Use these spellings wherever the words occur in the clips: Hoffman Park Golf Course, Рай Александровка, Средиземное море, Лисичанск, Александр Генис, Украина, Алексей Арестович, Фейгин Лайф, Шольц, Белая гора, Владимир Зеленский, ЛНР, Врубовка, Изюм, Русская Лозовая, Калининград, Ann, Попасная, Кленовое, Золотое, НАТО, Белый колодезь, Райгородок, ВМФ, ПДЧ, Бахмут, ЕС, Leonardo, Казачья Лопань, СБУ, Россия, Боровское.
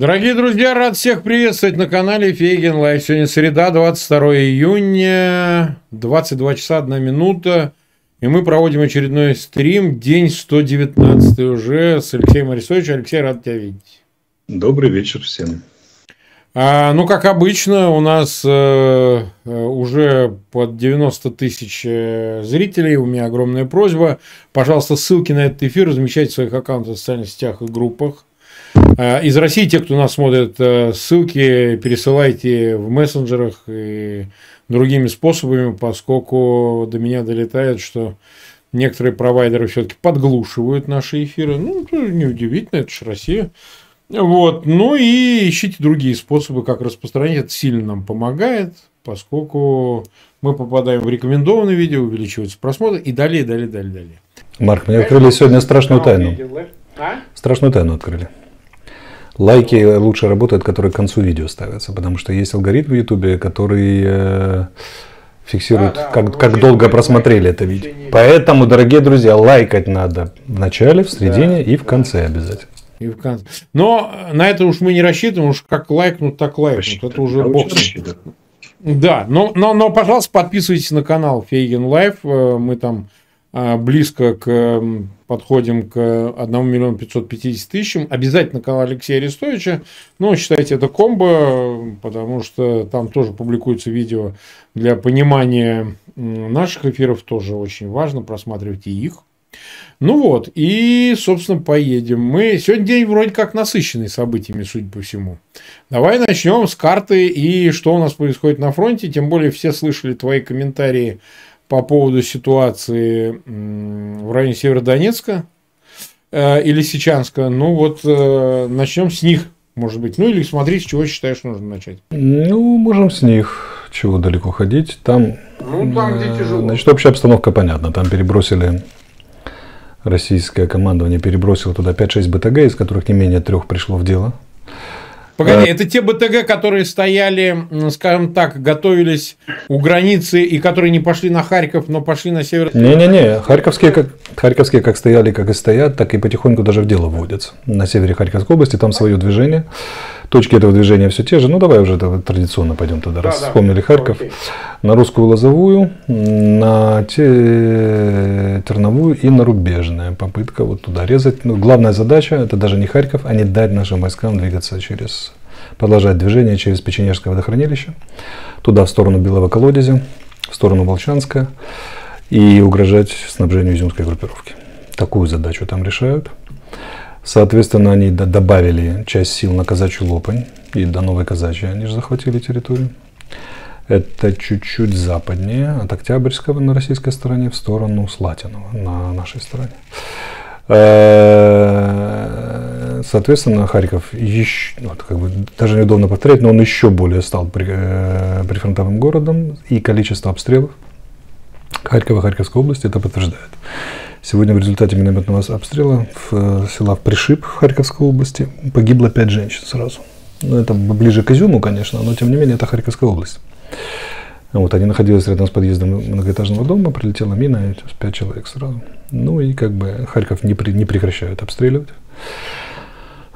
Дорогие друзья, рад всех приветствовать на канале Фейгин Лайф. Сегодня среда, 22 июня, 22 часа 1 минута. И мы проводим очередной стрим, день 119 уже с Алексеем Арестовичем. Алексей, рад тебя видеть. Добрый вечер всем. Ну, как обычно, у нас уже под 90 тысяч зрителей. У меня огромная просьба. Пожалуйста, ссылки на этот эфир размещайте в своих аккаунтах в социальных сетях и группах. Из России те, кто нас смотрит, ссылки пересылайте в мессенджерах и другими способами, поскольку до меня долетает, что некоторые провайдеры все-таки подглушивают наши эфиры. Ну, неудивительно, это же Россия. Вот. Ну и ищите другие способы, как распространять. Это сильно нам помогает, поскольку мы попадаем в рекомендованные видео, увеличиваются просмотры и далее. Марк, мне открыли сегодня страшную тайну. Страшную тайну открыли. Лайки лучше работают, которые к концу видео ставятся, потому что есть алгоритм в Ютубе, который фиксирует, как долго просмотрели это видео. Поэтому, дорогие друзья, лайкать надо в начале, в середине и в конце обязательно. И в конце. Но на это уж мы не рассчитываем, уж как лайкнут, так лайкнут. Это уже бог. Да, но, пожалуйста, подписывайтесь на канал Фейгин Лайф. Мы там близко подходим к 1 550 000. Обязательно канал Алексея Арестовича. Ну, считайте, это комбо, потому что там тоже публикуются видео для понимания наших эфиров. Тоже очень важно, просматривайте их. Ну вот, и, собственно, поедем. Мы сегодня день вроде как насыщенный событиями, судя по всему. Давай начнем с карты и что у нас происходит на фронте. Тем более, все слышали твои комментарии по поводу ситуации в районе Северодонецка и Лисичанска. Ну вот, начнем с них, может быть. Ну или смотри, с чего считаешь нужно начать. Ну, можем с них. Чего далеко ходить. Там, ну, там где тяжело. Значит, общая обстановка понятна. Там перебросили, российское командование перебросило туда 5-6 БТГ, из которых не менее 3 пришло в дело. Погоди, это те БТГ, которые стояли, скажем так, готовились у границы и которые не пошли на Харьков, но пошли на север? Не-не-не, харьковские как стояли, как и стоят, так и потихоньку даже в дело вводятся. На севере Харьковской области, там свое движение, точки этого движения все те же. Ну, давай уже традиционно пойдем тогда, раз вспомнили Харьков. Окей. На Русскую Лозовую, на Терновую и на Рубежная. Попытка вот туда резать. Ну, главная задача, это даже не Харьков, а не дать нашим войскам двигаться через... продолжать движение через Печенежское водохранилище, туда в сторону Белого колодезя, в сторону Волчанска и угрожать снабжению изюмской группировки. Такую задачу там решают. Соответственно, они добавили часть сил на Казачью Лопань и до Новой Казачьи они же захватили территорию. Это чуть-чуть западнее от Октябрьского на российской стороне в сторону Слатинова на нашей стороне. Соответственно, Харьков еще, вот, как бы, даже неудобно повторять, но он еще более стал прифронтовым городом, и количество обстрелов Харькова и Харьковской области это подтверждает. Сегодня в результате минометного обстрела в села Пришиб в Харьковской области погибло 5 женщин сразу. Ну, это ближе к Изюму, конечно, но тем не менее это Харьковская область. Вот, они находились рядом с подъездом многоэтажного дома, прилетела мина, и 5 человек сразу. Ну и как бы Харьков не прекращают обстреливать.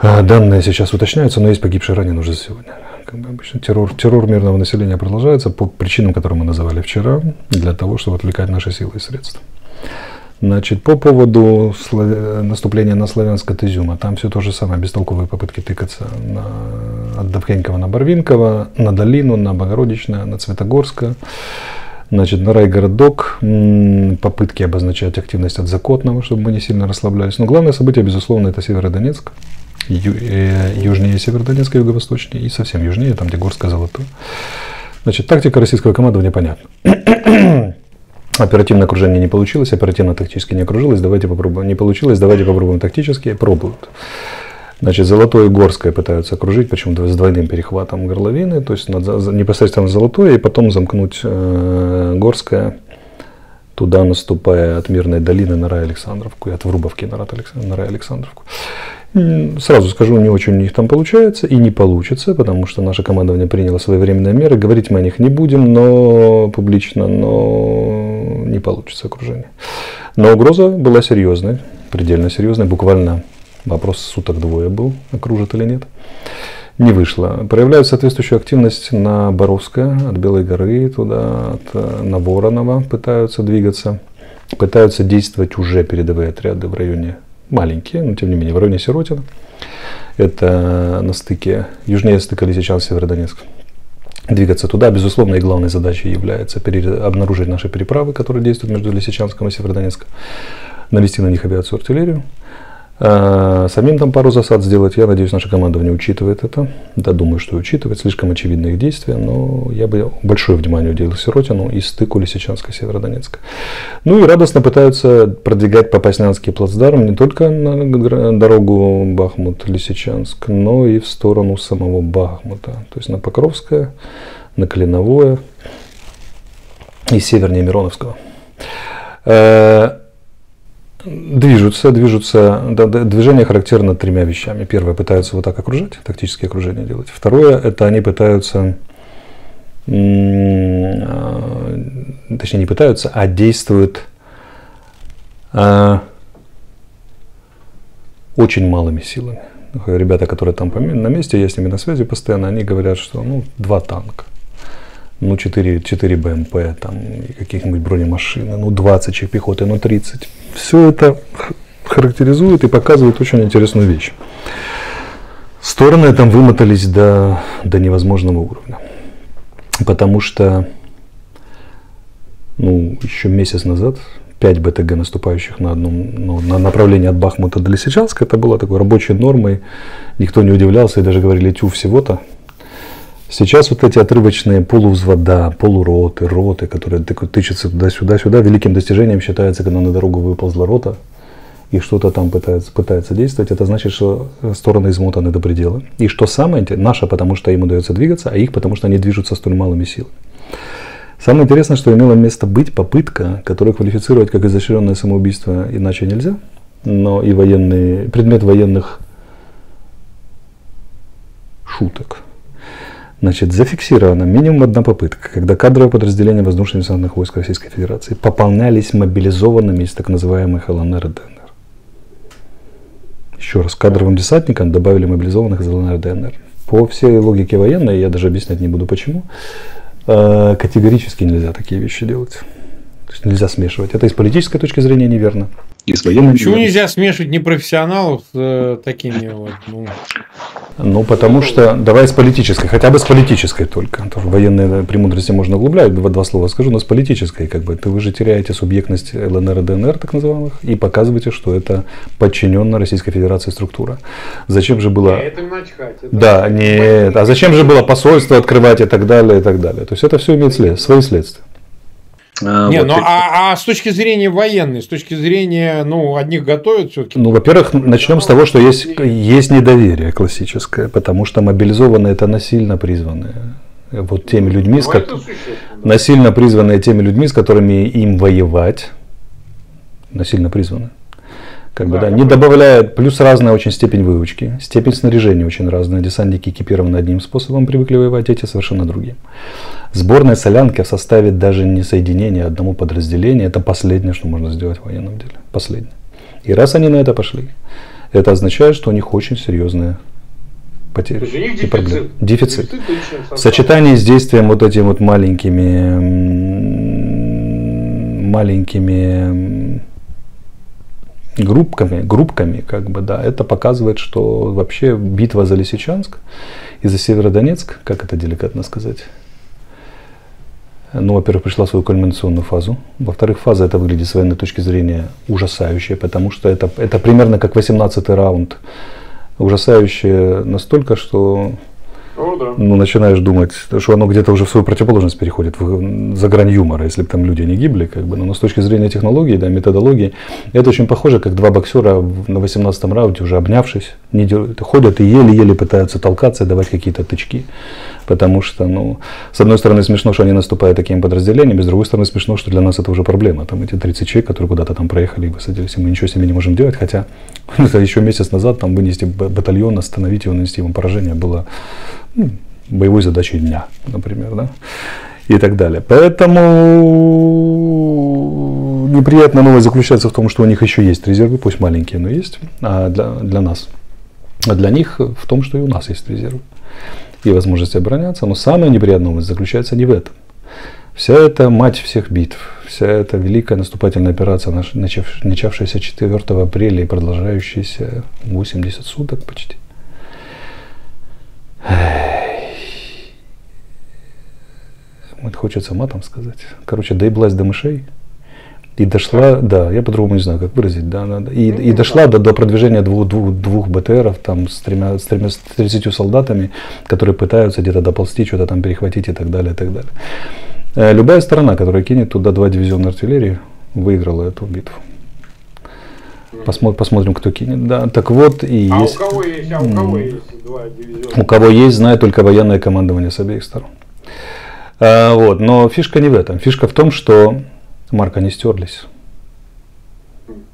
Данные сейчас уточняются, но есть погибшие, раненые уже сегодня. Как бы обычно, террор мирного населения продолжается по причинам, которые мы называли вчера, для того, чтобы отвлекать наши силы и средства. Значит, по поводу наступления на Славянск от Изюма, там все то же самое, бестолковые попытки тыкаться от Довхенькова на Барвинкова, на Долину, на Богородичное, на Цветогорска. Значит, на Райгородок, попытки обозначать активность от Закотного, чтобы мы не сильно расслаблялись. Но главное событие, безусловно, это Северодонецк. Южнее Северодонецка, юго-восточнее и совсем южнее, там где Горское Золотое. Значит, тактика российского командования понятна. Оперативное окружение не получилось, оперативно-тактически не окружилось, давайте попробуем. Не получилось, давайте попробуем тактически, пробуют. Значит, Золотое и Горское пытаются окружить, причем с двойным перехватом горловины, то есть непосредственно Золотое и потом замкнуть Горское, туда наступая от Мирной долины на Рай Александровку и от Врубовки на Рай Александровку. Сразу скажу, не очень у них там получается и не получится, потому что наше командование приняло своевременные меры, говорить мы о них не будем, но публично, но не получится окружение. Но угроза была серьезной, предельно серьезной, буквально вопрос суток-двое был, окружат или нет. не вышло. Проявляют соответствующую активность на Боровское, от Белой горы туда, на Воронова пытаются двигаться. Пытаются действовать уже передовые отряды в районе маленькие, но тем не менее в районе Сиротина. Это на стыке, южнее стыка Лисичанск, Северодонецк. Двигаться туда, безусловно, и главной задачей является обнаружить наши переправы, которые действуют между Лисичанском и Северодонецком, навести на них авиацию, артиллерию. Самим там пару засад сделать, я надеюсь, наше командование учитывает это. Да, думаю, что учитывает, слишком очевидно их действия, но я бы большое внимание уделил Сиротину и стыку Лисичанска и Северодонецка. Ну и радостно пытаются продвигать попаснянский плацдарм не только на дорогу Бахмут-Лисичанск, но и в сторону самого Бахмута, то есть на Покровское, на Кленовое и севернее Мироновского. Движение характерно тремя вещами. Первое, пытаются вот так окружать, тактические окружения делать. Второе, это они пытаются, точнее не пытаются, а действуют очень малыми силами. Ребята, которые там на месте, я с ними на связи постоянно, они говорят, что ну, 2 танка. Ну, 4 БМП, там, каких-нибудь бронемашины, ну, 20 человек пехоты, ну, 30. Все это характеризует и показывает очень интересную вещь. Стороны там вымотались до невозможного уровня. Потому что, ну, еще месяц назад 5 БТГ, наступающих на направлении от Бахмута до Лисичанска, это было такой рабочей нормой. Никто не удивлялся и даже говорили, тю, всего-то. Сейчас вот эти отрывочные полувзвода, полуроты, роты, которые тычутся туда-сюда, великим достижением считается, когда на дорогу выползла рота и что-то там пытается действовать. Это значит, что стороны измотаны до предела. И что самое интересное, наша, потому что им удается двигаться, а их, потому что они движутся столь малыми силами. Самое интересное, что имела место быть попытка, которую квалифицировать как изощренное самоубийство иначе нельзя, но и предмет военных шуток. Значит, зафиксирована минимум 1 попытка, когда кадровые подразделения воздушно-десантных войск Российской Федерации пополнялись мобилизованными из так называемых ЛНР и ДНР. Еще раз, кадровым десантникам добавили мобилизованных из ЛНР и ДНР. По всей логике военной, я даже объяснять не буду почему, категорически нельзя такие вещи делать. То есть нельзя смешивать. Это и с политической точки зрения неверно. Почему нельзя смешивать непрофессионалов с такими вот? Ну, потому что, давай с политической, хотя бы с политической только. В военные премудрости можно углублять, 2 слова скажу, но с политической, как бы, вы же теряете субъектность ЛНР и ДНР, так называемых, и показываете, что это подчиненная Российской Федерации структура. Зачем же было... Это начхать. Да, нет. А зачем же было посольство открывать и так далее, и так далее. То есть это все имеет свои следствия. Не, вот. Ну, а с точки зрения военной, с точки зрения, ну, одних готовят все-таки? Ну, во-первых, начнем с того, что есть недоверие классическое, потому что мобилизованные это насильно призванные. Вот теми людьми, насильно призванные теми людьми, с которыми им воевать, насильно призваны. Как бы, да, не добавляет, плюс разная очень степень выучки, степень снаряжения очень разная. Десантники экипированы одним способом, привыкли воевать, эти совершенно другим. Сборная солянки в составе даже не соединения, а одного подразделения, это последнее, что можно сделать в военном деле. Последнее. И раз они на это пошли, это означает, что у них очень серьезные потери и проблемы. Дефицит. В сочетании с действием вот этими вот маленькими группками, как бы, да, это показывает, что вообще битва за Лисичанск и за Северодонецк, как это деликатно сказать, ну, во-первых, пришла в свою кульминационную фазу, во-вторых, фаза это выглядит с военной точки зрения ужасающая, потому что это примерно как 18-й раунд, ужасающая настолько, что ну, начинаешь думать, что оно где-то уже в свою противоположность переходит, за грань юмора, если бы там люди не гибли, как бы. Но с точки зрения технологии, да, методологии, это очень похоже, как 2 боксера на 18-м раунде, уже обнявшись, ходят и еле-еле пытаются толкаться и давать какие-то тычки. Потому что, ну, с одной стороны смешно, что они наступают такими подразделениями, с другой стороны смешно, что для нас это уже проблема. Там эти 30 человек, которые куда-то там проехали и высадились, и мы ничего с ними не можем делать, хотя еще месяц назад там вынести батальон, остановить его, нанести ему поражение было боевой задачей дня, например, да, и так далее. Поэтому неприятная новость заключается в том, что у них еще есть резервы, пусть маленькие, но есть, а для нас. А для них в том, что и у нас есть резервы и возможность обороняться. Но самая неприятная новость заключается не в этом. Вся эта мать всех битв, вся эта великая наступательная операция, начавшаяся 4 апреля и продолжающаяся 80 суток почти, хочется матом сказать, короче, доеблась до мышей и дошла, да, я по-другому не знаю, как выразить, да, и дошла до продвижения двух БТРов там с 30 солдатами, которые пытаются где-то доползти, что-то там перехватить и так далее, и так далее. Любая сторона, которая кинет туда 2 дивизиона артиллерии, выиграла эту битву. Посмотрим, кто кинет. Да, так вот и есть. У кого есть 2 дивизиона? У кого есть, знает только военное командование с обеих сторон. Вот. Но фишка не в этом. Фишка в том, что, Марк, они стерлись.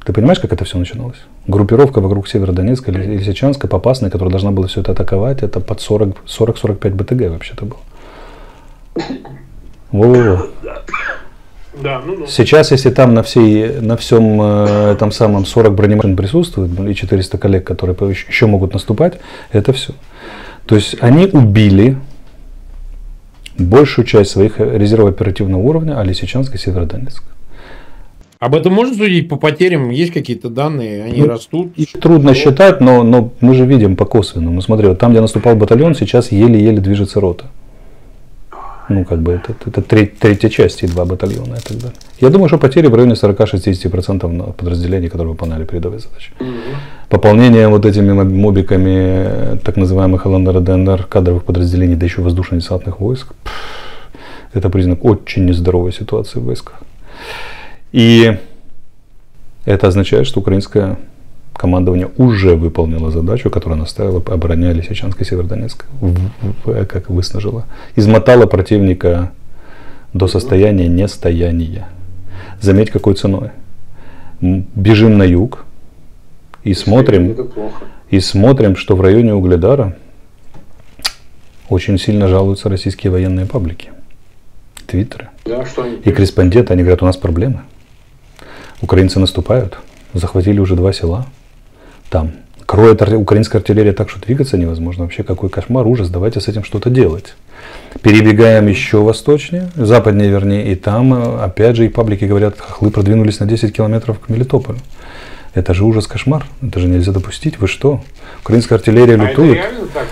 Ты понимаешь, как это все начиналось? Группировка вокруг Северодонецка или Лисичанска, Попасной, которая должна была все это атаковать, это под 40-45 БТГ вообще-то было. Во-во-во. Да, ну. Сейчас, если там на всем этом самом 40 бронемашин присутствует и 400 коллег, которые еще могут наступать, это все. То есть они убили большую часть своих резервов оперативного уровня, а Лисичанск и Северодонецк. Об этом можно судить по потерям? Есть какие-то данные? Они растут? Трудно считать, но мы же видим по косвенному. Смотри, вот там, где наступал батальон, сейчас еле-еле движется рота. Ну, как бы, это третья часть и 2 батальона и так далее. Я думаю, что потери в районе 40-60% подразделений, которые выполняли передовые задачи. Пополнение вот этими мобиками так называемых ЛНР и ДНР кадровых подразделений, да еще воздушно-десантных войск, это признак очень нездоровой ситуации в войсках. И это означает, что украинское командование уже выполнило задачу, которую она ставила, обороняя Лисичанск и Северодонецк, как выснажила. Измотала противника до состояния нестояния. Заметь, какой ценой. Бежим на юг и смотрим, что в районе Угледара очень сильно жалуются российские военные паблики, твиттеры, да, и корреспонденты. Они говорят, у нас проблемы. Украинцы наступают, захватили уже 2 села. Там кроет украинская артиллерия так, что двигаться невозможно. Вообще какой кошмар, ужас, давайте с этим что-то делать. Перебегаем еще восточнее, западнее вернее, и там опять же и паблики говорят, хохлы продвинулись на 10 километров к Мелитополю. Это же ужас, кошмар, это же нельзя допустить, вы что? Украинская артиллерия лютует. Это реально так?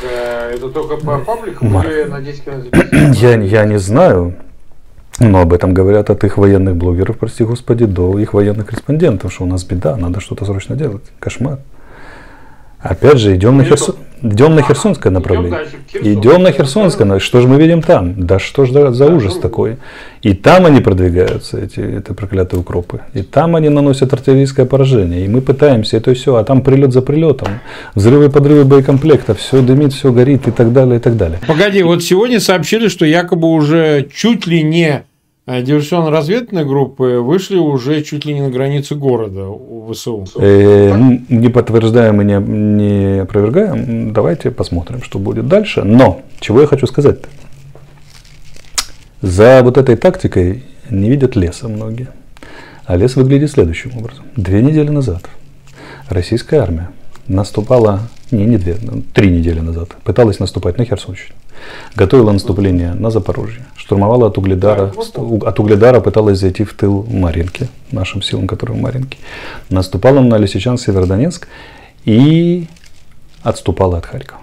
Это только по пабликам? На 10 километров? Я не знаю. Но об этом говорят от их военных блогеров, прости господи, до их военных корреспондентов, что у нас беда, надо что-то срочно делать. Кошмар. Опять же, идем на Херсонское направление. Идем на Херсонское, что же мы видим там? Да что же за ужас такой? И там они продвигаются, эти проклятые укропы. И там они наносят артиллерийское поражение. И мы пытаемся, это и все, а там прилет за прилетом. Взрывы, подрывы боекомплекта, все дымит, все горит и так далее, и так далее. Погоди, вот сегодня сообщили, что якобы уже чуть ли не... диверсионно-разведные группы вышли уже чуть ли не на границу города у ВСУ. Не подтверждаем и не опровергаем. Давайте посмотрим, что будет дальше. Но чего я хочу сказать-то? За вот этой тактикой не видят леса многие. А лес выглядит следующим образом. 2 недели назад российская армия наступала, три недели назад, пыталась наступать на Херсонщину, готовила наступление на Запорожье, штурмовала от Угледара, пыталась зайти в тыл Маринки, нашим силам, которые в Маринке, наступала на Лисичанск, Северодонецк и отступала от Харькова.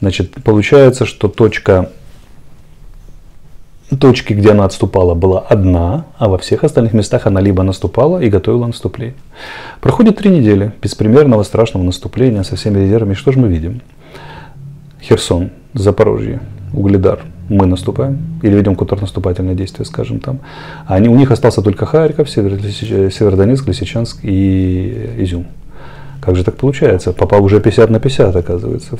Значит, получается, что точки, где она отступала, была одна, а во всех остальных местах она либо наступала и готовила наступление. Проходит 3 недели беспримерного страшного наступления со всеми резервами. Что же мы видим? Херсон, Запорожье, Угледар. Мы наступаем или ведем контрнаступательные действия, скажем там. У них остался только Харьков, Северодонецк, Лисичанск и Изюм. Как же так получается? Попал уже 50/50, оказывается.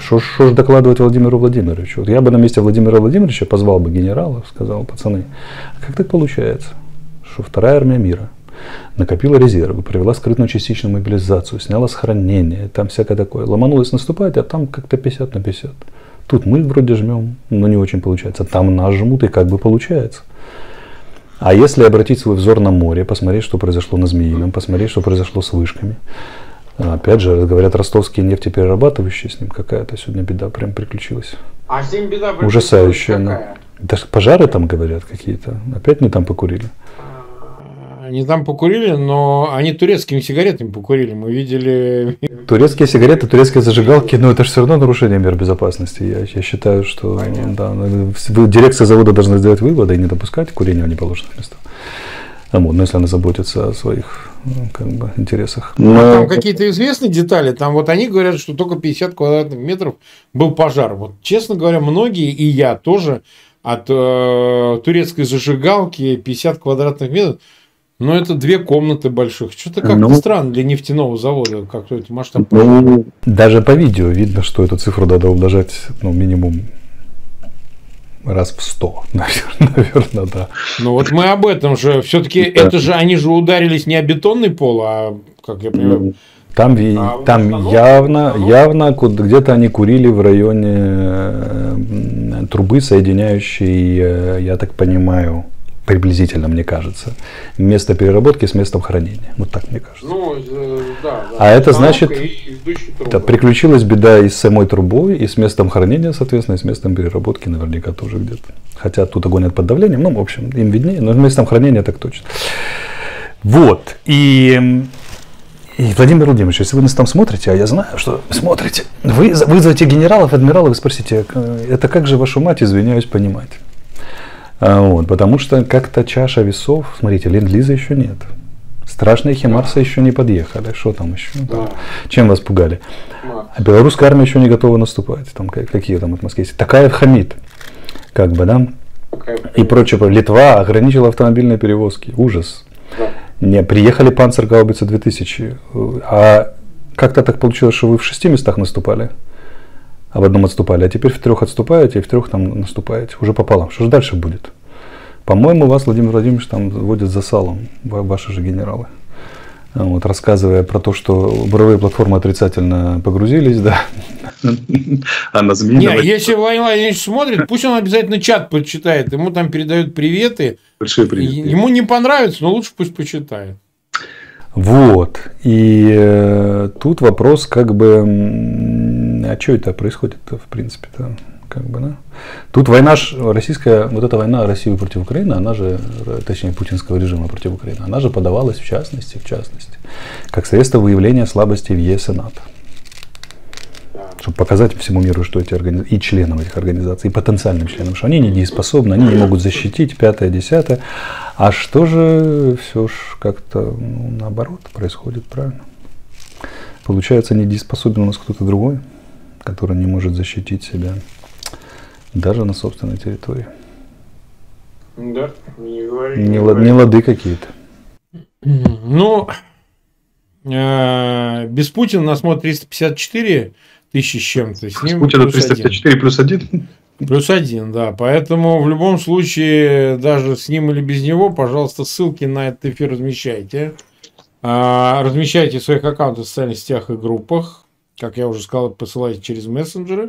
Что ж докладывать Владимиру Владимировичу? Вот я бы на месте Владимира Владимировича позвал бы генералов, сказал, пацаны, как так получается, что 2-я армия мира накопила резервы, провела скрытную частичную мобилизацию, сняла с хранения, там всякое такое, ломанулась наступать, а там как-то 50/50. Тут мы вроде жмем, но не очень получается, там нас жмут и как бы получается. А если обратить свой взор на море, посмотреть, что произошло на Змеином, посмотреть, что произошло с вышками, Опять же, говорят, ростовские нефтеперерабатывающие, с ним какая-то сегодня беда прям приключилась. А с ним беда приключилась ужасающая. Какая? Даже пожары там, говорят, какие-то. Опять не там покурили. Они там покурили, но они турецкими сигаретами покурили. Мы видели... Турецкие сигареты, турецкие зажигалки, но это же все равно нарушение мер безопасности. Я считаю, что да, дирекция завода должна сделать выводы и не допускать курения в неположенных местах. Вот, но если она заботится о своих, ну, как бы, интересах. Но... А там какие-то известные детали. Там вот они говорят, что только 50 квадратных метров был пожар. Вот, честно говоря, многие, и я тоже, от турецкой зажигалки 50 квадратных метров. Но это две комнаты больших. Что-то как-то странно для нефтяного завода, как-то эти масштабы. Ну, даже по видео видно, что эту цифру надо умножать, ну, минимум раз в 100, наверное, да. Ну вот мы об этом же. Все-таки это же они же ударились не о бетонный пол, а, как я понимаю, там, явно где-то они курили в районе трубы, соединяющей, я так понимаю, приблизительно, мне кажется, место переработки с местом хранения. Вот так мне кажется. Ну, да, да. А это значит, да, приключилась беда и с самой трубой, и с местом хранения, соответственно, и с местом переработки наверняка тоже где-то. Хотя тут огонь под давлением, ну, в общем, им виднее, но с местом хранения так точно. Вот. И Владимир Владимирович, если вы нас там смотрите, а я знаю, что вы смотрите, вы вызовете генералов, адмиралов и спросите, это как же вашу мать, извиняюсь, понимать? Вот, потому что как-то чаша весов, смотрите, ленд-лиза еще нет, страшные химарсы еще не подъехали, что там еще, там, чем вас пугали, белорусская армия еще не готова наступать, там какие там от Москвы, такая хамит, как бы, да, и прочее, Литва ограничила автомобильные перевозки, ужас, не, приехали панцергаубицы 2000, а как-то так получилось, что вы в 6 местах наступали. А в одном отступали, а теперь в 3 отступаете и в 3 там наступаете. Уже пополам. Что же дальше будет? По-моему, вас, Владимир Владимирович, там водят за салом, ваши же генералы. Вот, рассказывая про то, что буровые платформы отрицательно погрузились, да. Она изменилась. Нет, если Владимир Владимирович смотрит, пусть он обязательно чат почитает. Ему там передают приветы. Большие приветы. Ему не понравится, но лучше пусть почитает. Вот. И тут вопрос, как бы... А что это происходит-то, в принципе-то, как бы, да? Тут война, российская, вот эта война России против Украины, она же, точнее, путинского режима против Украины, она же подавалась в частности, как средство выявления слабости в ЕС и НАТО. Чтобы показать всему миру, что эти организации, и членам этих организаций, и потенциальным членам, что они недееспособны, они не могут защитить, 5-е, 10-е. А что же все ж как-то, ну, наоборот происходит, правильно? Получается, недееспособен у нас кто-то другой, который не может защитить себя даже на собственной территории. Да, не говори. Не лады какие-то. Ну, без Путина нас смотрит 354 тысячи с чем-то. С ним Путина плюс 354 +1? +1, да. Поэтому в любом случае, даже с ним или без него, пожалуйста, ссылки на этот эфир размещайте. Размещайте в своих аккаунтах в социальных сетях и группах. Как я уже сказал, посылайте через мессенджеры.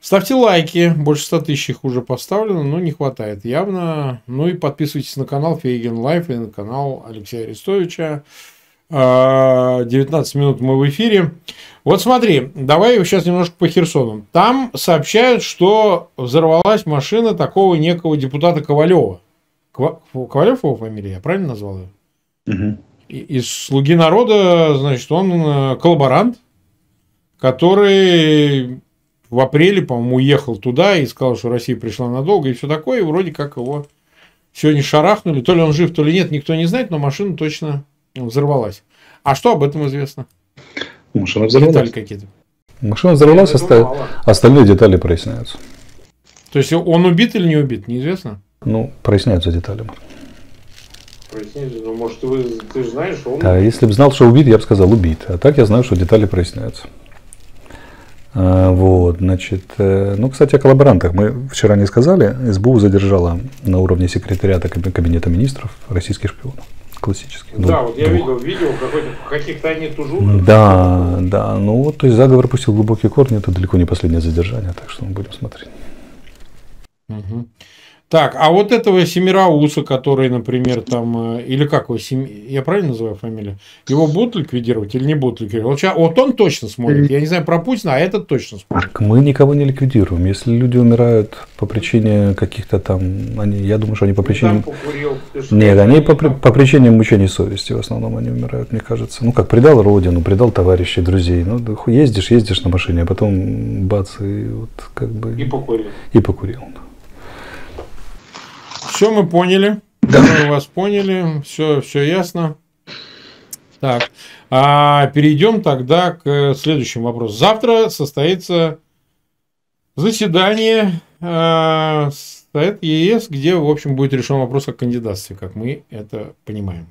Ставьте лайки. Больше 100 тысяч их уже поставлено, но не хватает явно. Ну и подписывайтесь на канал Фейгин Лайф и на канал Алексея Арестовича. 19 минут мы в эфире. Вот смотри, давай сейчас немножко по Херсону. Там сообщают, что взорвалась машина такого некого депутата Ковалева. Ковалев его фамилия, я правильно назвал ее? Угу. Из «Слуги народа», значит, он коллаборант, который в апреле, по-моему, уехал туда и сказал, что Россия пришла надолго и все такое. И вроде как его сегодня шарахнули. То ли он жив, то ли нет, никто не знает, но машина точно взорвалась. А что об этом известно? Машина взорвалась. Детали какие-то. Машина взорвалась, остальные детали проясняются. То есть он убит или не убит, неизвестно? Ну, проясняются детали. Ну, может, ты же знаешь, он... Да, если бы знал, что убит, я бы сказал убит. А так я знаю, что детали проясняются. Вот, значит, ну, кстати, о коллаборантах. Мы вчера не сказали, СБУ задержала на уровне секретариата Кабинета министров российских шпионов. Классических. Да, ну, вот я видел видео, каких-то они тужуры. Да, да, ну вот, то есть заговор пустил глубокие корни, это далеко не последнее задержание, так что мы будем смотреть. Угу. Так, а вот этого Семирауса, который, например, там, или как его, я правильно называю фамилию? Его будут ликвидировать или не будут ликвидировать? Вот он точно смотрит. Я не знаю про Путина, а этот точно смотрит. Так, мы никого не ликвидируем. Если люди умирают по причине каких-то там... я думаю, что они по причине... Нет, они по причине мучений совести в основном они умирают, мне кажется. Ну, как предал родину, предал товарищей, друзей. Ну, ездишь, ездишь на машине, а потом бац, и вот как бы... И покурил. И покурил. Все мы поняли, да. Мы вас поняли, все ясно. Так, перейдем тогда к следующему вопросу. Завтра состоится заседание Совета ЕС, где, в общем, будет решен вопрос о кандидатстве, как мы это понимаем.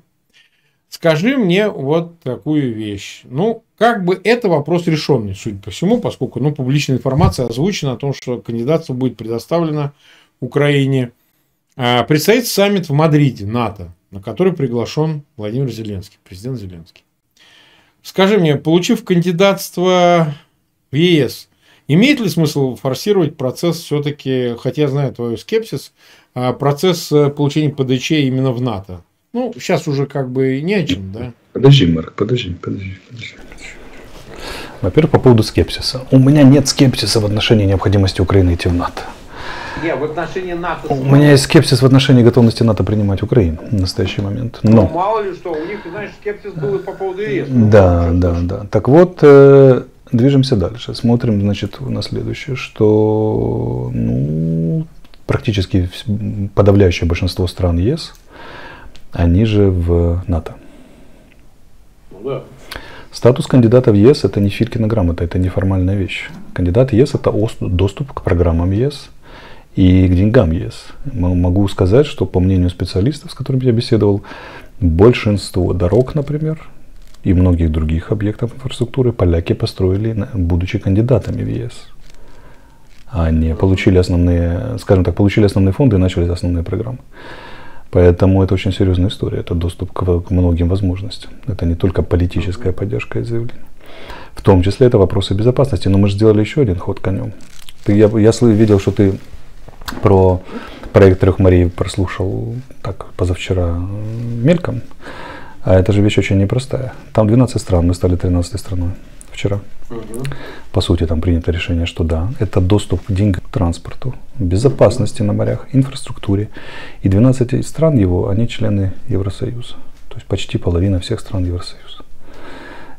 Скажи мне вот такую вещь. Ну, как бы это вопрос решенный, судя по всему, поскольку, ну, публичная информация озвучена о том, что кандидатство будет предоставлено Украине. Предстоит саммит в Мадриде НАТО, на который приглашен Владимир Зеленский, президент Зеленский. Скажи мне, получив кандидатство в ЕС, имеет ли смысл форсировать процесс все-таки, хотя я знаю твой скепсис, процесс получения ПДЧ именно в НАТО? Ну, сейчас уже как бы не о чем, да? Подожди, Марк, подожди. Во-первых, по поводу скепсиса. У меня нет скепсиса в отношении необходимости Украины идти в НАТО. Нет, в отношении НАТО... У меня есть скепсис в отношении готовности НАТО принимать Украину в настоящий момент. Но... Ну, мало ли что, у них, знаешь, скепсис был и по поводу ЕС. Да. Так вот, движемся дальше. Смотрим, значит, на следующее, что ну, практически подавляющее большинство стран ЕС, они же в НАТО. Ну да. Статус кандидата в ЕС – это не Филькина грамота, это неформальная вещь. Кандидат ЕС – это доступ к программам ЕС. И к деньгам ЕС. Могу сказать, что по мнению специалистов, с которыми я беседовал, большинство дорог, например, и многих других объектов инфраструктуры поляки построили, будучи кандидатами в ЕС. Они получили основные, скажем так, получили основные фонды и начали основные программы. Поэтому это очень серьезная история. Это доступ к многим возможностям. Это не только политическая поддержка и заявление. В том числе это вопросы безопасности. Но мы же сделали еще один ход конем. Я видел, что ты... Про проект «Трех морей» прослушал так позавчера мельком. А это же вещь очень непростая. Там 12 стран, мы стали 13-й страной вчера. По сути, там принято решение, что да, это доступ к деньгам, к транспорту, безопасности на морях, инфраструктуре. И 12 стран его, они члены Евросоюза. То есть почти половина всех стран Евросоюза.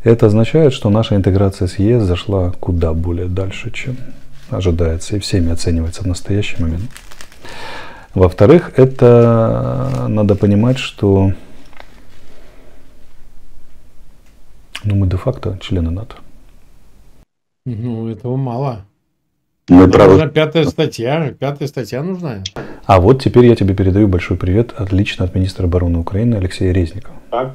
Это означает, что наша интеграция с ЕС зашла куда более дальше, чем... ожидается и всеми оценивается в настоящий момент. Во-вторых, это надо понимать, что ну, мы де-факто члены НАТО. Ну, этого мало. Мы правы. Пятая статья нужна. А вот теперь я тебе передаю большой привет отлично от министра обороны Украины Алексея Резникова. Так.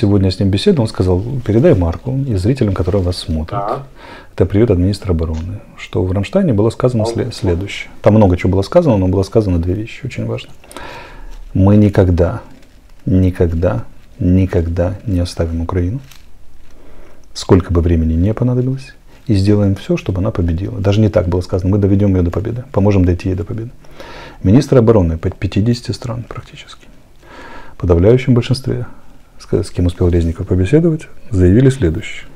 Сегодня с ним беседу, он сказал, передай Марку и зрителям, которые вас смотрят. Это привет от министра обороны. Что в Рамштайне было сказано следующее. Там много чего было сказано, но было сказано две вещи, очень важно. Мы никогда не оставим Украину, сколько бы времени не понадобилось, и сделаем все, чтобы она победила. Даже не так было сказано, мы доведем ее до победы, поможем дойти ей до победы. Министр обороны под 50 стран практически, в подавляющем большинстве, с кем успел Резников побеседовать, заявили следующее,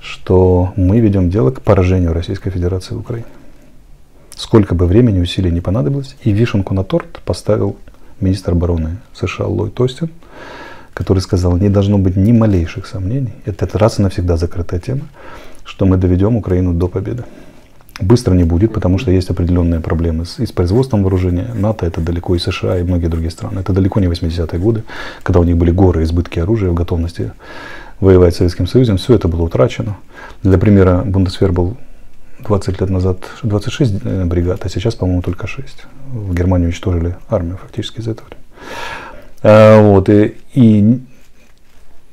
что мы ведем дело к поражению Российской Федерации в Украине. Сколько бы времени и усилий не понадобилось, и вишенку на торт поставил министр обороны США Ллойд Остин, который сказал, не должно быть ни малейших сомнений, это раз и навсегда закрытая тема, что мы доведем Украину до победы. Быстро не будет, потому что есть определенные проблемы с производством вооружения. НАТО это далеко и США, и многие другие страны. Это далеко не 80-е годы, когда у них были горы избытки оружия в готовности воевать с Советским Союзом. Все это было утрачено. Для примера, Бундесвер был 20 лет назад 26 бригад, а сейчас, по-моему, только 6. В Германии уничтожили армию фактически из-за этого. Вот, и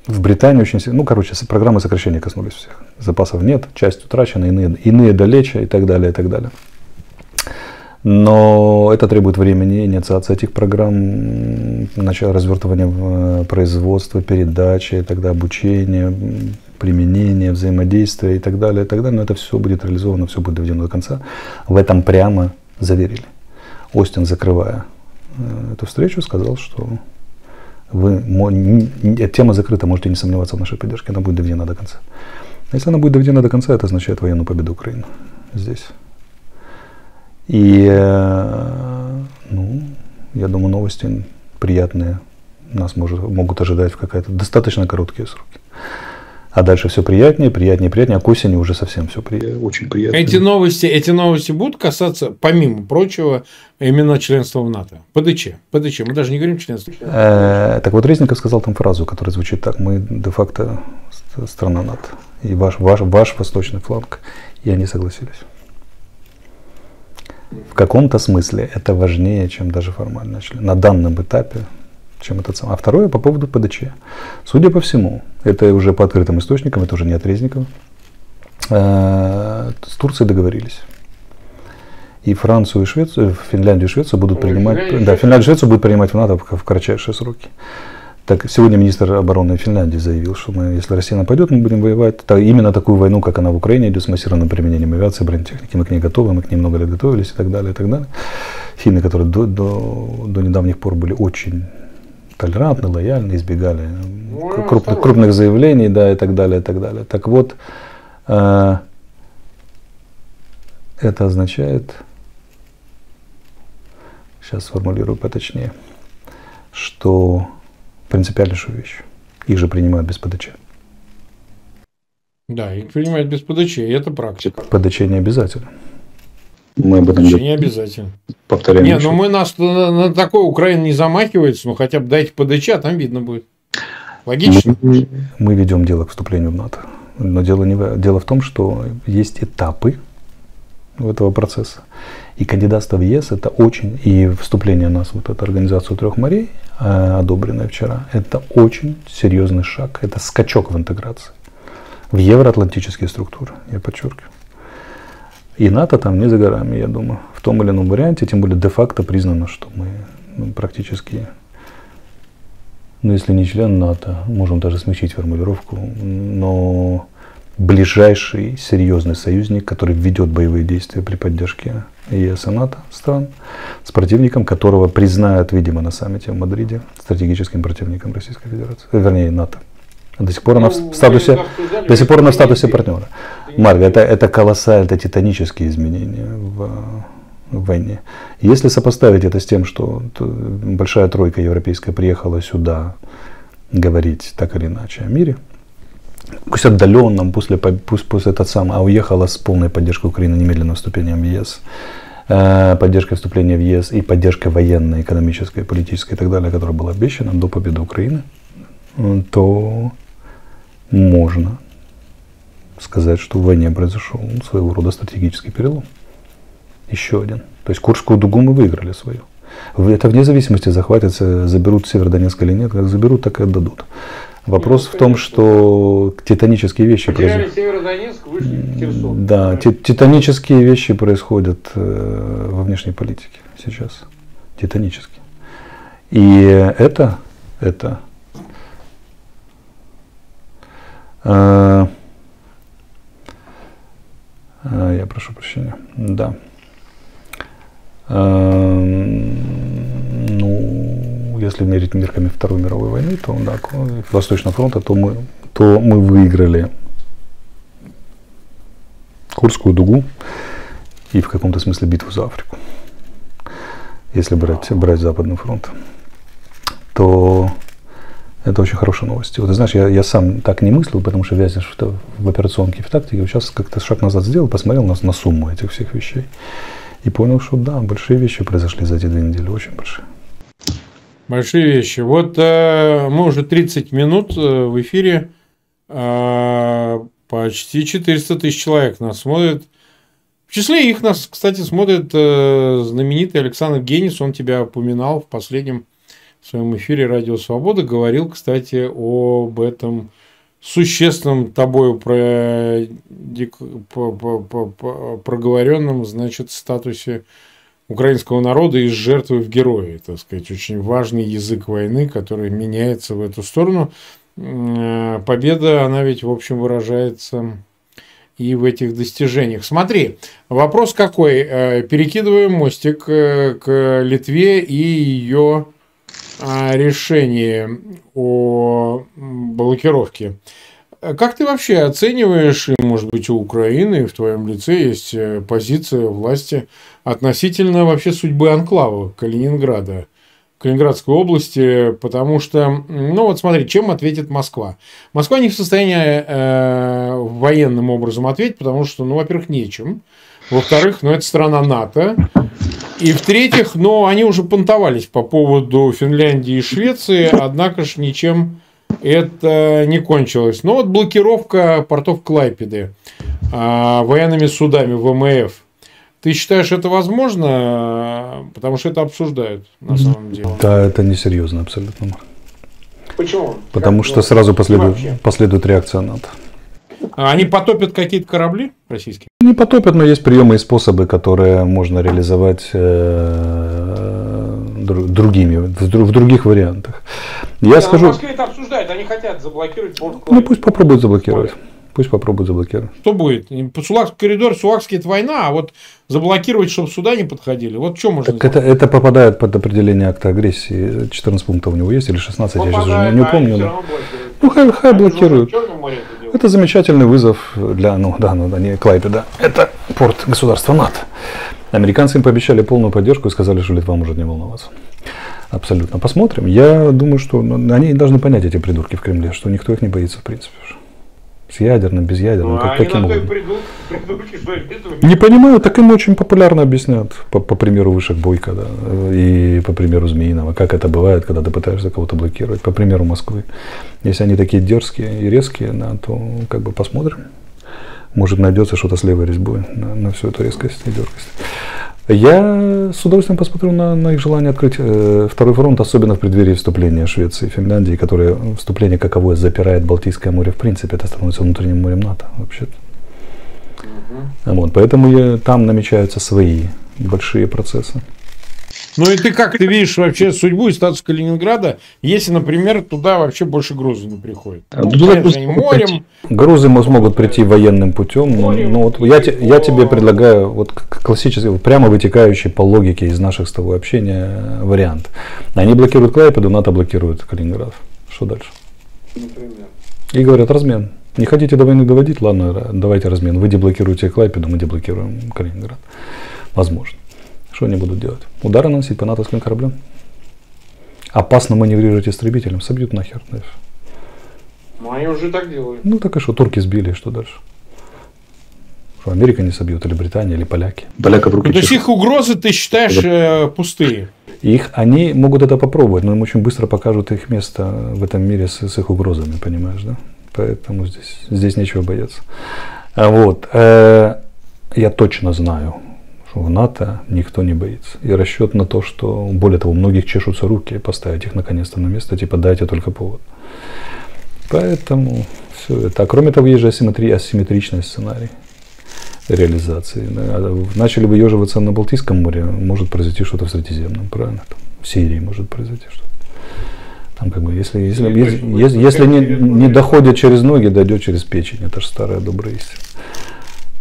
в Британии очень сильно, ну, короче, программы сокращения коснулись всех. Запасов нет, часть утрачена, иные далече и так далее, и так далее. Но это требует времени, инициации этих программ, начала развертывания производства, передачи, тогда обучения, применения, взаимодействия и так далее, и так далее. Но это все будет реализовано, все будет доведено до конца. В этом прямо заверили. Остин, закрывая эту встречу, сказал, что тема закрыта, можете не сомневаться в нашей поддержке, она будет доведена до конца. А если она будет доведена до конца, это означает военную победу Украины здесь. И, ну, я думаю, новости приятные нас могут ожидать в какие-то достаточно короткие сроки. А дальше все приятнее, приятнее, приятнее. А к осени уже совсем все очень приятно. Эти новости будут касаться, помимо прочего, именно членства в НАТО. ПДЧ. Мы даже не говорим членство. Так вот, Резников сказал там фразу, которая звучит так. Мы де-факто страна НАТО. И ваш восточный фланг. И они согласились. В каком-то смысле это важнее, чем даже формально на данном этапе. Чем этот сам. А второе по поводу ПДЧ. Судя по всему, это уже по открытым источникам, это уже не от Резникова, с Турцией договорились. И Францию и Швецию, Финляндию и Швецию будут принимать, да, Финляндию и Швецию будут принимать в НАТО в кратчайшие сроки. Так, сегодня министр обороны Финляндии заявил, что мы, если Россия нападет, мы будем воевать. Именно такую войну, как она в Украине, идет с массированным применением авиации, бронетехники. Мы к ней готовы, мы к ней много лет готовились и так далее, и так далее. Финны, которые до недавних пор были очень толерантно, лояльно, избегали крупных заявлений, да, и так далее, и так далее. Так вот, это означает, сейчас сформулирую поточнее, что принципиальнейшую вещь, их же принимают без ПДЧ. Да, их принимают без ПДЧ, и это практика. ПДЧ не обязательно. Мы об этом не обязательно. Повторяем. Не, но мы на такое Украина не замахивается, но хотя бы дайте ПДЧ, а там видно будет. Логично. Мы ведем дело к вступлению в НАТО. Но дело в том, что есть этапы этого процесса. И кандидатство в ЕС это очень. И вступление нас в вот эту организацию Трех морей, одобренное вчера, это очень серьезный шаг. Это скачок в интеграции. В евроатлантические структуры, я подчеркиваю. И НАТО там не за горами, я думаю, в том или ином варианте, тем более де-факто признано, что мы практически, ну если не член НАТО, можем даже смягчить формулировку, но ближайший серьезный союзник, который ведет боевые действия при поддержке ЕС и НАТО стран, с противником которого признают, видимо, на саммите в Мадриде, стратегическим противником Российской Федерации, вернее НАТО. До сих пор она в статусе партнера. Марга, это колоссальные, это титанические изменения в войне. Если сопоставить это с тем, что большая тройка европейская приехала сюда говорить так или иначе о мире, пусть отдаленном, пусть этот сам, а уехала с полной поддержкой Украины немедленно вступлением в ЕС, поддержкой вступления в ЕС и поддержкой военной, экономической, политической и так далее, которая была обещана до победы Украины, то можно сказать, что в войне произошел своего рода стратегический перелом. Еще один. То есть Куршскую дугу мы выиграли свою. Это вне зависимости, захватятся, заберут Северодонецк или нет. Как заберут, так и отдадут. Вопрос в том, что титанические вещи происходят. Северодонецк, вышли в Херсон. Да, титанические вещи происходят во внешней политике сейчас. Титанические. И это я прошу прощения, да. Ну, если мерить мерками Второй мировой войны, то да, Восточного фронта, то мы выиграли Курскую дугу и в каком-то смысле битву за Африку. Если брать Западный фронт, то это очень хорошие новости. Вот ты знаешь, я сам так не мыслил, потому что вязнешь в операционке, в тактике. Вот сейчас как-то шаг назад сделал, посмотрел на сумму этих всех вещей и понял, что да, большие вещи произошли за эти 2 недели, очень большие. Большие вещи. Вот мы уже 30 минут в эфире, почти 400 тысяч человек нас смотрят. В числе их нас, кстати, смотрит знаменитый Александр Генис, он тебя упоминал в последнем в своем эфире «Радио Свобода», говорил, кстати, об этом существенном тобой проговоренном, значит, статусе украинского народа из жертвы в герои, так сказать, очень важный язык войны, который меняется в эту сторону. Победа, она ведь, в общем, выражается и в этих достижениях. Смотри, вопрос какой. Перекидываем мостик к Литве и ее решению о блокировке. Как ты вообще оцениваешь, и, может быть, у Украины в твоем лице есть позиция власти относительно вообще судьбы анклава Калининграда, Калининградской области, потому что, ну вот смотри, чем ответит Москва? Москва не в состоянии военным образом ответить, потому что, ну, во-первых, нечем, во-вторых, ну, это страна НАТО, и в-третьих, ну, они уже понтовались по поводу Финляндии и Швеции, однако ж ничем это не кончилось. Но вот блокировка портов Клайпеды военными судами ВМФ. Ты считаешь, это возможно? Потому что это обсуждают на самом деле. Да, это несерьезно абсолютно. Почему? Потому как что это? Сразу последует реакция НАТО. А они потопят какие-то корабли российские? Не потопят, но есть приемы и способы, которые можно реализовать другими, в других вариантах. Я скажу... В Москве это обсуждают, они хотят заблокировать порт Клайпеды. Ну пусть попробуют заблокировать. Пусть попробуют заблокировать. Что будет? Коридор Сулакский – это война, а вот заблокировать, чтобы сюда не подходили. Вот что можно так сделать? Это попадает под определение акта агрессии. 14 пунктов у него есть или 16, попадает, я сейчас уже не помню. Да. Ну, хай блокируют. Это замечательный вызов для, ну да, не Клайпеда. Это порт государства НАТО. Американцы им пообещали полную поддержку и сказали, что Литва может не волноваться. Абсолютно. Посмотрим. Я думаю, что они должны понять, эти придурки в Кремле, что никто их не боится в принципе. С ядерным, без ядерным, каким угодно. Не понимаю, так им очень популярно объяснят, по примеру Вышек Бойко, да, и по примеру Змеиного, как это бывает, когда ты пытаешься кого-то блокировать, по примеру Москвы. Если они такие дерзкие и резкие, да, то как бы посмотрим, может найдется что-то с левой резьбой на всю эту резкость и дерзкость. Я с удовольствием посмотрю на их желание открыть второй фронт, особенно в преддверии вступления Швеции и Финляндии, которое вступление каковое запирает Балтийское море в принципе, это становится внутренним морем НАТО вообще-то. Вот, поэтому там намечаются свои большие процессы. Ну и ты как ты видишь вообще судьбу и статус Калининграда, если, например, туда вообще больше грузы не приходит? Ну, морем. Грузы могут прийти военным путем. Но вот я тебе предлагаю вот классический, вот прямо вытекающий по логике из наших с тобой общения вариант. Они блокируют Клайпеду, НАТО блокирует Калининград. Что дальше? Например. И говорят, размен. Не хотите до войны доводить? Ладно, давайте размен. Вы деблокируете Клайпеду, мы деблокируем Калининград. Возможно. Что они будут делать? Удары наносить по натовским кораблям? Опасно маневрировать истребителем? Собьют нахер. Знаешь. Ну, они уже так делают. Ну, так и что? Турки сбили, что дальше? Что, Америка не собьет? Или Британия, или поляки? Поляка в руки. Ну, то есть, их угрозы, ты считаешь, пустые? Они могут это попробовать, но им очень быстро покажут их место в этом мире с их угрозами, понимаешь, да? Поэтому здесь нечего бояться. Вот. Я точно знаю. В НАТО никто не боится. И расчет на то, что, более того, у многих чешутся руки, поставить их наконец-то на место, типа дайте только повод. Поэтому все это. А кроме того, есть же асимметричный сценарий реализации. Начали выеживаться на Балтийском море, может произойти что-то в Средиземном, правильно? Там, в Сирии может произойти что-то. Там как бы, если не доходит через ноги, дойдет через печень. Это же старая добрая истина.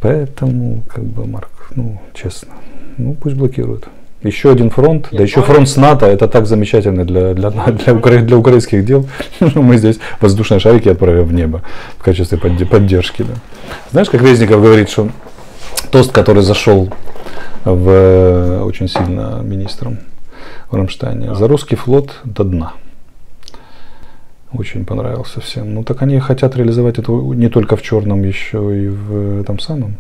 Поэтому, как бы, Марк, ну, честно, ну, пусть блокируют. Еще один фронт, да еще фронт с НАТО, это так замечательно для украинских дел. Мы здесь воздушные шарики отправим в небо в качестве поддержки. Да. Знаешь, как Резников говорит, что тост, который зашел в, очень сильно министром в Рамштайне, за русский флот до дна. Очень понравился всем. Ну так они хотят реализовать это не только в Черном, еще и в там самом,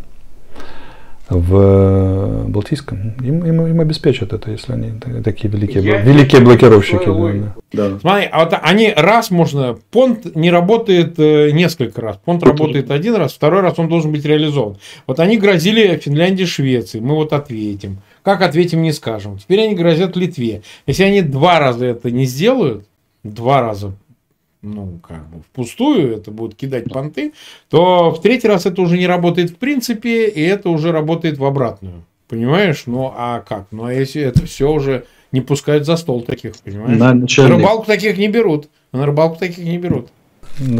в Балтийском. Им обеспечат это, если они такие великие блокировщики. Да. Смотри, а вот они раз можно, понт не работает несколько раз. Понт работает один раз, второй раз он должен быть реализован. Вот они грозили Финляндии, Швеции, мы вот ответим. Как ответим, не скажем. Теперь они грозят Литве. Если они два раза это не сделают, два раза, ну, как бы впустую, это будут кидать понты, то в третий раз это уже не работает в принципе, и это уже работает в обратную. Понимаешь? Ну, а как? Ну, а если это все уже не пускают за стол таких, понимаешь? На рыбалку таких не берут.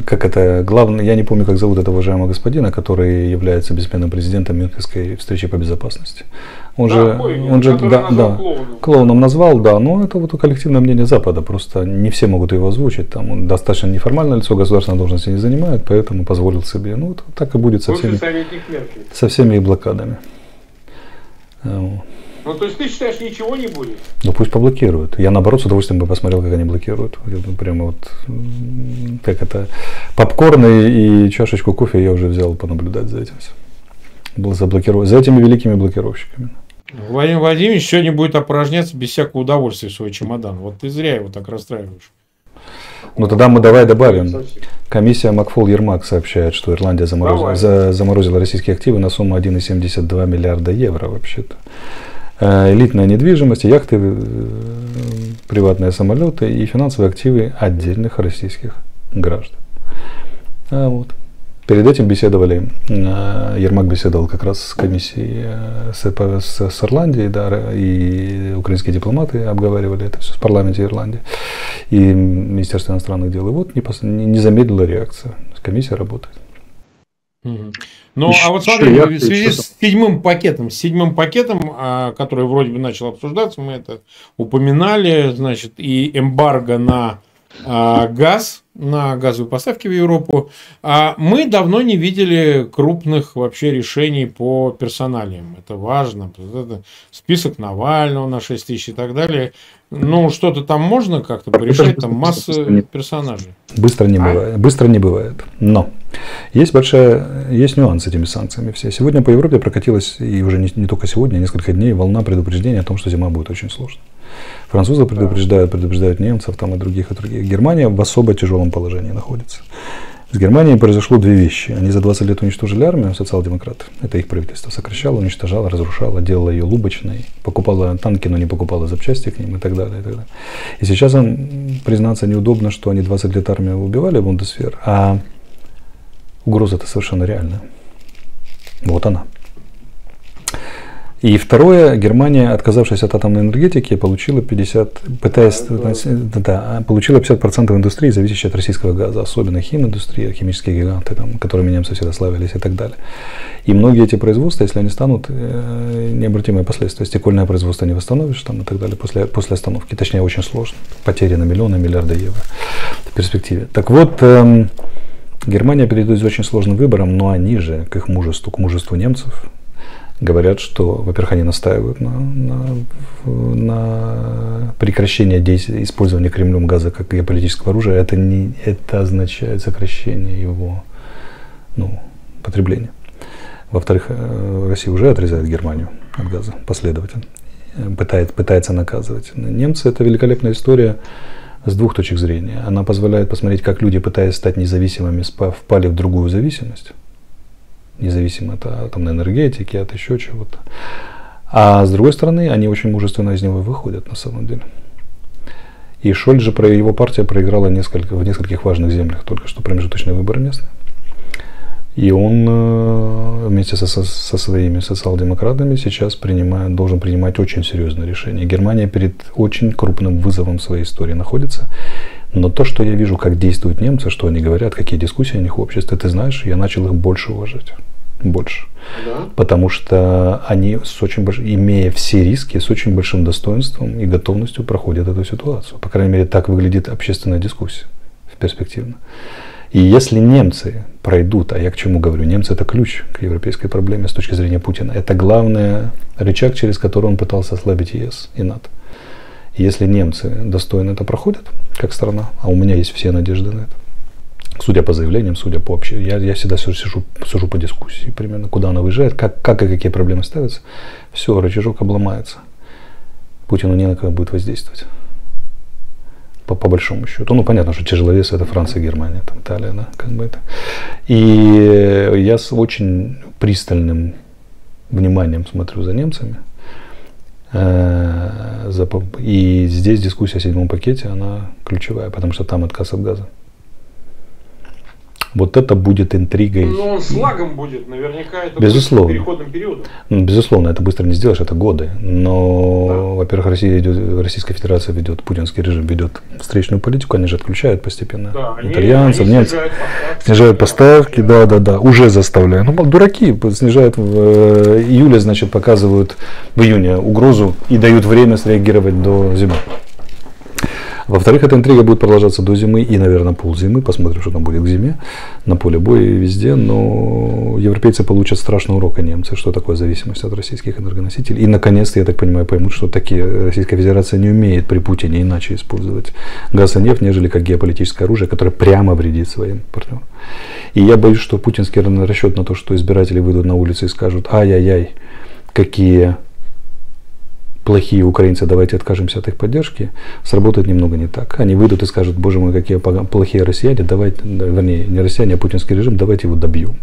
как это, главный, я не помню, как зовут этого уважаемого господина, который является бессменным президентом Мюнхенской встречи по безопасности. Он да, же, мой, он же да, да, клоуном назвал, да, но это вот коллективное мнение Запада, просто не все могут его озвучить, там он достаточно неформальное лицо, государственной должности не занимает, поэтому позволил себе, ну вот, так и будет со всеми и блокадами. Ну, то есть ты считаешь, ничего не будет? Ну, пусть поблокируют. Я, наоборот, с удовольствием бы посмотрел, как они блокируют. Прямо вот, как это, попкорн и чашечку кофе я уже взял понаблюдать за этим всем. За этими великими блокировщиками. Владимир Владимирович сегодня будет опорожняться без всякого удовольствия в свой чемодан. Вот ты зря его так расстраиваешь. Ну, тогда мы давай добавим. Комиссия Макфол-Ермак сообщает, что Ирландия заморозила российские активы на сумму 1,72 миллиарда евро вообще-то. Элитная недвижимость, яхты, приватные самолеты и финансовые активы отдельных российских граждан. Вот. Перед этим беседовали, Ермак беседовал как раз с комиссией с Ирландией, да, и украинские дипломаты обговаривали это все в парламенте Ирландии и Министерстве иностранных дел. И вот не замедлила реакция, комиссия работает. Угу. Ну, еще, а вот смотри, в связи с седьмым пакетом, который вроде бы начал обсуждаться, мы это упоминали, значит, и эмбарго на газ, на газовые поставки в Европу, мы давно не видели крупных вообще решений по персоналиям. Это важно. Это список Навального на 6 тысяч и так далее. Ну, что-то там можно как-то порешать, там масса персонажей. Быстро не бывает. Но есть нюанс с этими санкциями все. Сегодня по Европе прокатилась, и уже не только сегодня, несколько дней, волна предупреждений о том, что зима будет очень сложной. Французы предупреждают, предупреждают немцев там, и других, и других. Германия в особо тяжелом положении находится. С Германией произошло две вещи. Они за 20 лет уничтожили армию, социал-демократы. Это их правительство сокращало, уничтожало, разрушало, делало ее лубочной, покупало танки, но не покупало запчасти к ним и так далее. И так далее. И сейчас им, признаться, неудобно, что они 20 лет армию убивали в бундесвер, а угроза-то совершенно реальная. Вот она. И второе, Германия, отказавшись от атомной энергетики, получила 50% индустрии, зависящей от российского газа, особенно химиндустрия, химические гиганты, там, которыми немцы всегда славились и так далее. И многие эти производства, если они станут, необратимые последствия, стекольное производство не восстановишь там, и так далее после остановки, точнее очень сложно, потери на миллионы, миллиарды евро в перспективе. Так вот, Германия перейдет с очень сложным выбором, но они же к мужеству немцев, говорят, что, во-первых, они настаивают на прекращение действия, использования Кремлем газа как геополитического оружия. Это означает сокращение его потребления. Во-вторых, Россия уже отрезает Германию от газа последовательно, пытается наказывать. Немцы – это великолепная история с двух точек зрения. Она позволяет посмотреть, как люди, пытаясь стать независимыми, впали в другую зависимость. Независимо от атомной энергетики, от еще чего-то. А с другой стороны, они очень мужественно из него выходят на самом деле. И Шольц же, его партия проиграла в нескольких важных землях только что промежуточные выборы местные. И он вместе со своими социал-демократами сейчас должен принимать очень серьезное решение. Германия перед очень крупным вызовом своей истории находится. Но то, что я вижу, как действуют немцы, что они говорят, какие дискуссии у них в обществе, ты знаешь, я начал их больше уважать. Больше. Да. Потому что они, имея все риски, с очень большим достоинством и готовностью проходят эту ситуацию. По крайней мере, так выглядит общественная дискуссия перспективно. И если немцы пройдут, а я к чему говорю, немцы — это ключ к европейской проблеме с точки зрения Путина. Это главный рычаг, через который он пытался ослабить ЕС и НАТО. Если немцы достойно это проходят, как страна, а у меня есть все надежды на это, судя по заявлениям, судя по общению, я всегда сижу по дискуссии примерно, куда она выезжает, как и какие проблемы ставятся, все, рычажок обломается. Путину не на кого будет воздействовать. По большому счету. Ну, понятно, что тяжеловесы — это Франция, Германия, там, Италия, да, как бы это. И я с очень пристальным вниманием смотрю за немцами. И здесь дискуссия о седьмом пакете, она ключевая, потому что там отказ от газа. Вот это будет интригой. Но он с лагом будет, наверняка, это безусловно. Будет переходным периодом. Безусловно, это быстро не сделаешь, это годы. Но, да. Во-первых, Российская Федерация ведет, путинский режим ведет встречную политику, они же отключают постепенно. Да, итальянцев, немцев. Снижают поставки, да. Уже заставляют. Ну, дураки, снижают в июле, значит, показывают в июне угрозу и дают время среагировать до зимы. Во-вторых, эта интрига будет продолжаться до зимы и, наверное, ползимы. Посмотрим, что там будет к зиме. На поле боя и везде. Но европейцы получат страшный урок, а немцы. Что такое зависимость от российских энергоносителей. И, наконец-то, я так понимаю, поймут, что такие Российская Федерация не умеет при Путине иначе использовать газ и нефть, нежели как геополитическое оружие, которое прямо вредит своим партнерам. И я боюсь, что путинский расчет на то, что избиратели выйдут на улицы и скажут: «Ай-яй-яй, какие... плохие украинцы, давайте откажемся от их поддержки», сработает немного не так. Они выйдут и скажут: «Боже мой, какие плохие россияне, давайте, вернее, не россияне, а путинский режим, давайте его добьем».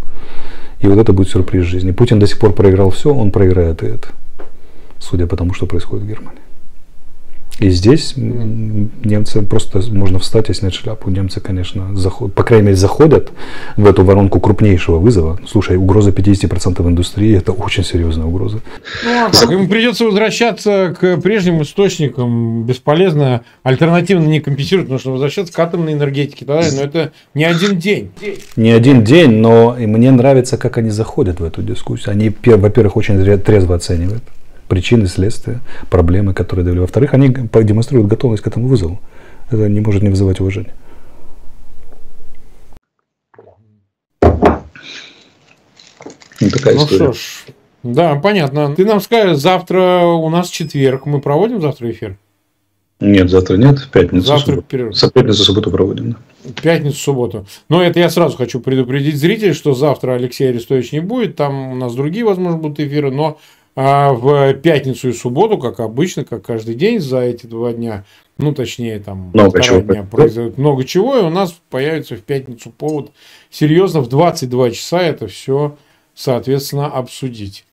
И вот это будет сюрприз жизни. Путин до сих пор проиграл все, он проиграет и это, судя по тому, что происходит в Германии. И здесь немцы просто можно встать и снять шляпу. Немцы, конечно, заходят, по крайней мере, заходят в эту воронку крупнейшего вызова. Слушай, угроза 50% индустрии – это очень серьезная угроза. Ну, им придется возвращаться к прежним источникам. Бесполезно, альтернативно не компенсируют, нужно возвращаться к атомной энергетике. Да? Но это не один день. Не один день, но мне нравится, как они заходят в эту дискуссию. Они, во-первых, очень трезво оценивают причины, следствия, проблемы, которые давили. Во-вторых, они демонстрируют готовность к этому вызову. Это не может не вызывать уважения. Вот такая история. Что ж, да, понятно. Ты нам скажешь, завтра у нас четверг. Мы проводим завтра эфир? Нет, завтра нет. В пятницу, завтра перерыв. Пятницу, субботу проводим. Да. Пятницу, субботу. Но это я сразу хочу предупредить зрителей, что завтра Алексей Арестович не будет. Там у нас другие, возможно, будут эфиры, но... А в пятницу и субботу, как обычно, как каждый день за эти 2 дня, ну, точнее, там, полтора дня произойдет много чего, и у нас появится в пятницу повод серьезно в 22 часа это все, соответственно, обсудить.